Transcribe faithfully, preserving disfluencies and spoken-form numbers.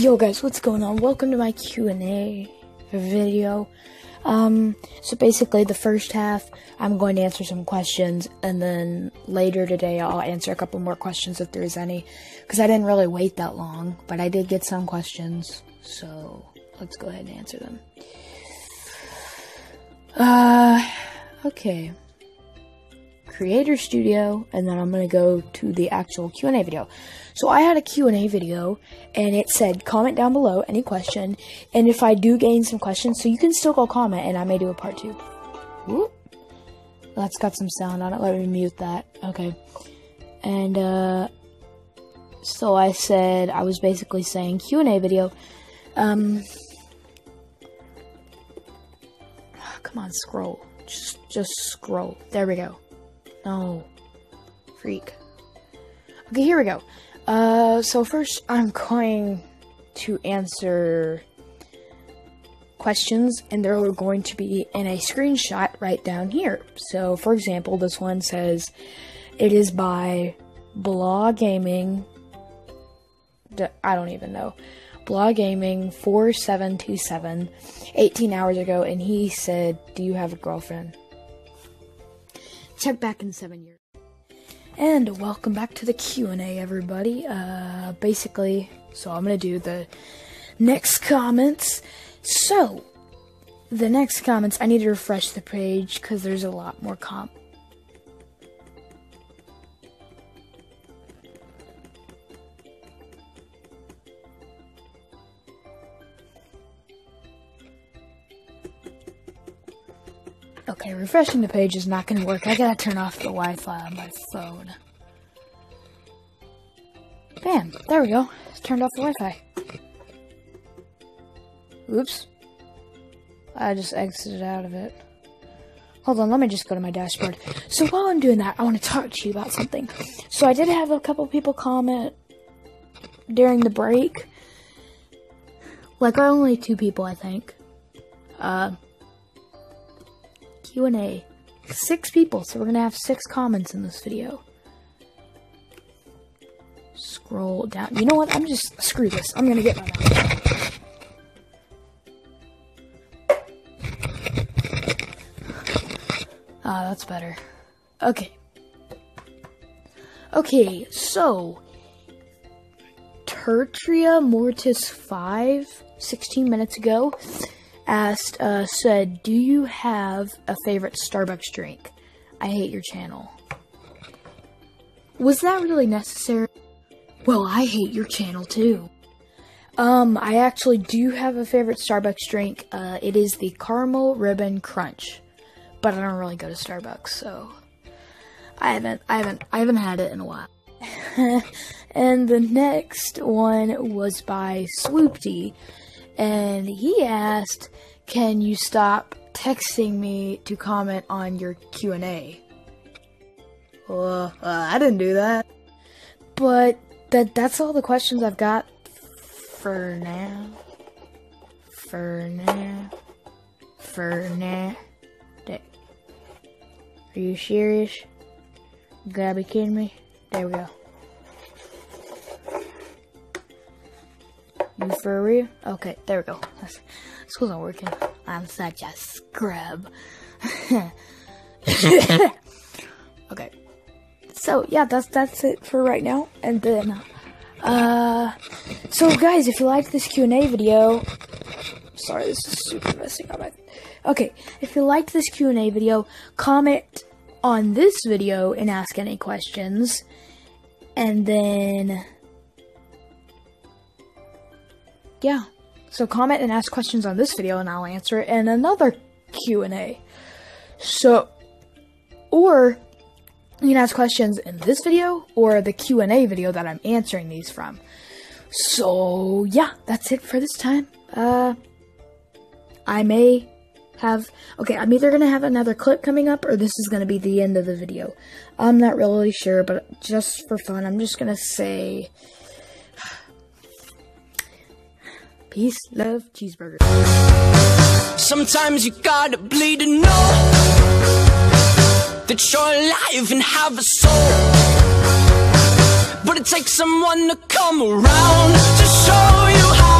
Yo guys, what's going on? Welcome to my Q and A video. Um, so basically the first half, I'm going to answer some questions, and then later today I'll answer a couple more questions if there's any, because I didn't really wait that long, but I did get some questions, so let's go ahead and answer them. Uh, okay. Creator Studio, and then I'm going to go to the actual Q and A video. So I had a Q and A video, and it said, comment down below any question, and if I do gain some questions, so you can still go comment, and I may do a part two. Whoop. That's got some sound on it. Let me mute that. Okay. And, uh, so I said, I was basically saying Q and A video. Um, oh, come on, scroll. Just, just scroll. There we go. No. Freak. Okay, here we go. Uh, so first I'm going to answer questions, and they're going to be in a screenshot right down here. So, for example, this one says, it is by Blah Gaming, I don't even know, Blah Gaming four seven two seven, eighteen hours ago, and he said, do you have a girlfriend? Check back in seven years. And welcome back to the Q and A, everybody. Uh, basically, so I'm gonna do the next comments. So, the next comments, I need to refresh the page because there's a lot more comp. Okay, refreshing the page is not gonna work. I gotta turn off the Wi-Fi on my phone. Bam, there we go. It's turned off the Wi-Fi. Oops. I just exited out of it. Hold on, let me just go to my dashboard. So while I'm doing that, I want to talk to you about something. So I did have a couple people comment during the break. Like, only two people, I think. Uh... Q and A. Six people, so we're gonna have six comments in this video. Scroll down. You know what? I'm just screw this. I'm gonna get my mouse. Ah, that's better. Okay. Okay, so Tertria Mortis five, sixteen minutes ago, asked, uh, said, do you have a favorite Starbucks drink? I hate your channel. Was that really necessary? Well, I hate your channel too. Um, I actually do have a favorite Starbucks drink. Uh, it is the Caramel Ribbon Crunch. But I don't really go to Starbucks, so I haven't, I haven't, I haven't had it in a while. And the next one was by swoopty. And he asked, can you stop texting me to comment on your Q and A? Well, uh, I didn't do that. But that that's all the questions I've got for now. For now. For now. Are you serious? You gotta be kidding me. There we go. For real? Okay, there we go. This wasn't working. I'm such a scrub. Okay. So yeah, that's that's it for right now. And then, uh, so guys, if you liked this Q and A video, sorry, this is super messing up. Okay, if you liked this Q and A video, comment on this video and ask any questions, and then. Yeah, so comment and ask questions on this video, and I'll answer it in another Q and A. So, or you can ask questions in this video or the Q and A video that I'm answering these from. So, yeah, that's it for this time. Uh, I may have, okay, I'm either going to have another clip coming up, or this is going to be the end of the video. I'm not really sure, but just for fun, I'm just going to say... peace, love, cheeseburger. Sometimes you gotta bleed to know that you're alive and have a soul. but it takes someone to come around to show you how.